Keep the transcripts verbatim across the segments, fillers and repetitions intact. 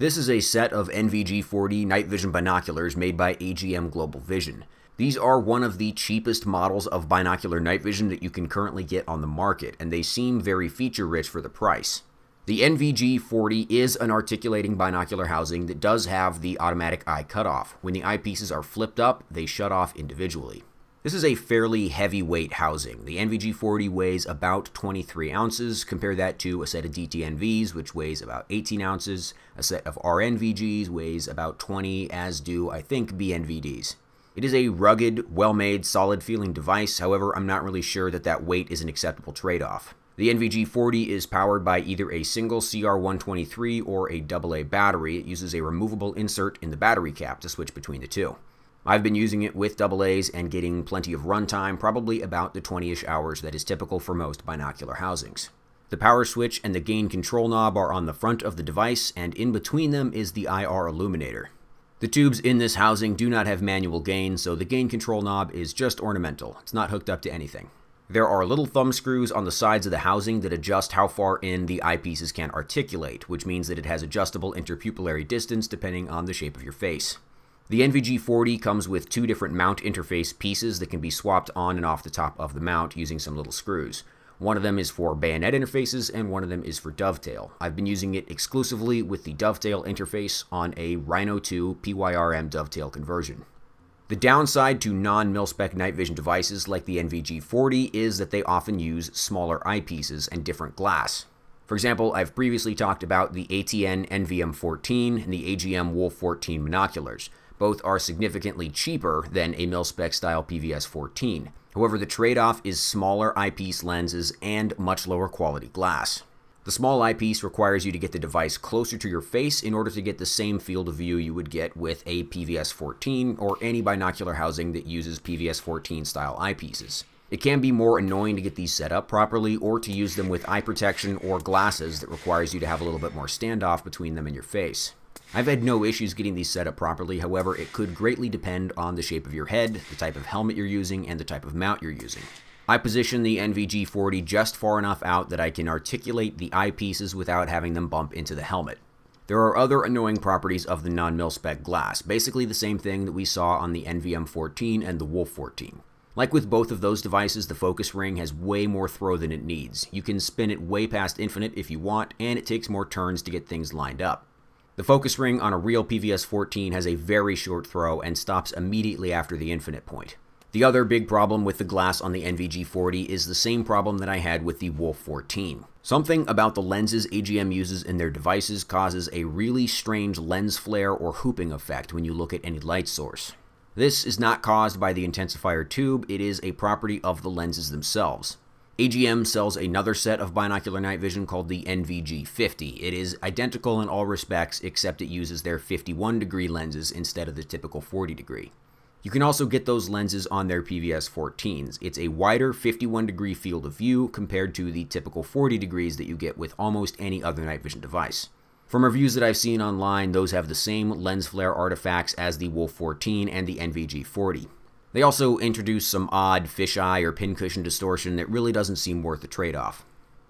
This is a set of N V G forty night vision binoculars made by A G M Global Vision. These are one of the cheapest models of binocular night vision that you can currently get on the market, and they seem very feature-rich for the price. The N V G forty is an articulating binocular housing that does have the automatic eye cutoff. When the eyepieces are flipped up, they shut off individually. This is a fairly heavyweight housing. The N V G forty weighs about twenty-three ounces. Compare that to a set of D T N Vs, which weighs about eighteen ounces. A set of R N V Gs weighs about twenty, as do, I think, B N V Ds. It is a rugged, well-made, solid-feeling device. However, I'm not really sure that that weight is an acceptable trade-off. The N V G forty is powered by either a single C R one twenty-three or a double A battery. It uses a removable insert in the battery cap to switch between the two. I've been using it with double A's and getting plenty of runtime, probably about the twenty-ish hours that is typical for most binocular housings. The power switch and the gain control knob are on the front of the device, and in between them is the I R illuminator. The tubes in this housing do not have manual gain, so the gain control knob is just ornamental. It's not hooked up to anything. There are little thumb screws on the sides of the housing that adjust how far in the eyepieces can articulate, which means that it has adjustable interpupillary distance depending on the shape of your face. The N V G forty comes with two different mount interface pieces that can be swapped on and off the top of the mount using some little screws. One of them is for bayonet interfaces and one of them is for dovetail. I've been using it exclusively with the dovetail interface on a Rhino two P Y R M dovetail conversion. The downside to non-mil-spec night vision devices like the N V G forty is that they often use smaller eyepieces and different glass. For example, I've previously talked about the A T N N V M fourteen and the A G M Wolf fourteen binoculars. Both are significantly cheaper than a mil-spec style P V S fourteen. However, the trade-off is smaller eyepiece lenses and much lower quality glass. The small eyepiece requires you to get the device closer to your face in order to get the same field of view you would get with a P V S fourteen or any binocular housing that uses P V S fourteen style eyepieces. It can be more annoying to get these set up properly or to use them with eye protection or glasses that requires you to have a little bit more standoff between them and your face. I've had no issues getting these set up properly, however, it could greatly depend on the shape of your head, the type of helmet you're using, and the type of mount you're using. I position the N V G forty just far enough out that I can articulate the eyepieces without having them bump into the helmet. There are other annoying properties of the non-mil-spec glass, basically the same thing that we saw on the N V M fourteen and the Wolf fourteen. Like with both of those devices, the focus ring has way more throw than it needs. You can spin it way past infinite if you want, and it takes more turns to get things lined up. The focus ring on a real P V S fourteen has a very short throw and stops immediately after the infinite point. The other big problem with the glass on the N V G forty is the same problem that I had with the Wolf fourteen. Something about the lenses A G M uses in their devices causes a really strange lens flare or hooping effect when you look at any light source. This is not caused by the intensifier tube, it is a property of the lenses themselves. A G M sells another set of binocular night vision called the N V G fifty. It is identical in all respects except it uses their fifty-one degree lenses instead of the typical forty degree. You can also get those lenses on their P V S fourteens. It's a wider fifty-one degree field of view compared to the typical forty degrees that you get with almost any other night vision device. From reviews that I've seen online, those have the same lens flare artifacts as the Wolf fourteen and the N V G forty. They also introduce some odd fisheye or pincushion distortion that really doesn't seem worth the trade-off.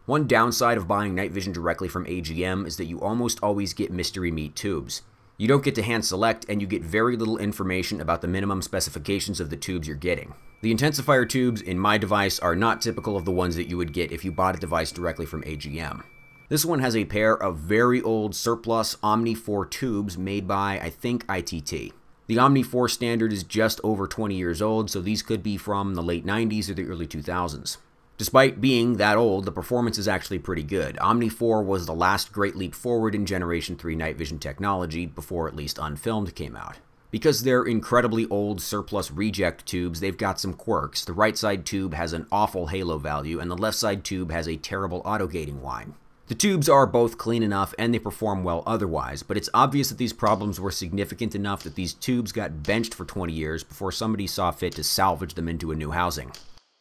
One downside of buying night vision directly from A G M is that you almost always get mystery meat tubes. You don't get to hand select, and you get very little information about the minimum specifications of the tubes you're getting. The intensifier tubes in my device are not typical of the ones that you would get if you bought a device directly from A G M. This one has a pair of very old surplus Omni four tubes made by, I think, I T T. The Omni four standard is just over twenty years old, so these could be from the late nineties or the early two thousands. Despite being that old, the performance is actually pretty good. Omni four was the last great leap forward in Generation three night vision technology before at least Unfilmed came out. Because they're incredibly old surplus reject tubes, they've got some quirks. The right side tube has an awful halo value, and the left side tube has a terrible auto-gating whine. The tubes are both clean enough and they perform well otherwise, but it's obvious that these problems were significant enough that these tubes got benched for twenty years before somebody saw fit to salvage them into a new housing.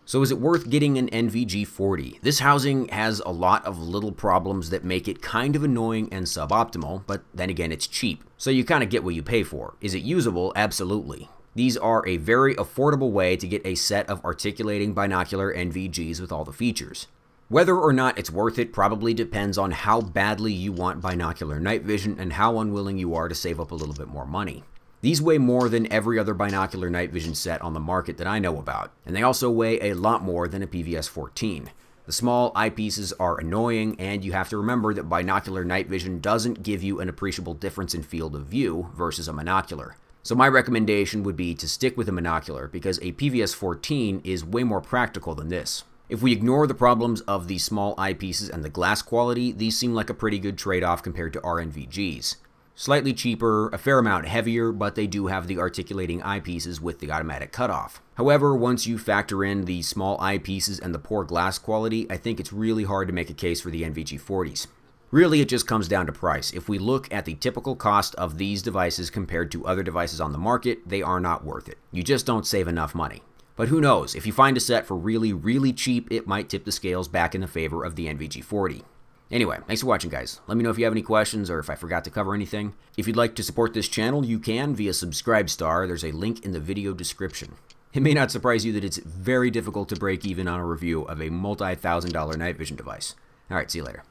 So is it worth getting an N V G forty? This housing has a lot of little problems that make it kind of annoying and suboptimal, but then again it's cheap, so you kind of get what you pay for. Is it usable? Absolutely. These are a very affordable way to get a set of articulating binocular N V Gs with all the features. Whether or not it's worth it probably depends on how badly you want binocular night vision and how unwilling you are to save up a little bit more money. These weigh more than every other binocular night vision set on the market that I know about, and they also weigh a lot more than a P V S fourteen. The small eyepieces are annoying, and you have to remember that binocular night vision doesn't give you an appreciable difference in field of view versus a monocular. So my recommendation would be to stick with a monocular, because a P V S fourteen is way more practical than this. If we ignore the problems of the small eyepieces and the glass quality, these seem like a pretty good trade-off compared to R N V Gs. Slightly cheaper, a fair amount heavier, but they do have the articulating eyepieces with the automatic cutoff. However, once you factor in the small eyepieces and the poor glass quality, I think it's really hard to make a case for the N V G forties. Really, it just comes down to price. If we look at the typical cost of these devices compared to other devices on the market, they are not worth it. You just don't save enough money. But who knows, if you find a set for really, really cheap, it might tip the scales back in the favor of the N V G forty. Anyway, thanks for watching, guys. Let me know if you have any questions or if I forgot to cover anything. If you'd like to support this channel, you can via SubscribeStar. There's a link in the video description. It may not surprise you that it's very difficult to break even on a review of a multi-thousand dollar night vision device. All right, see you later.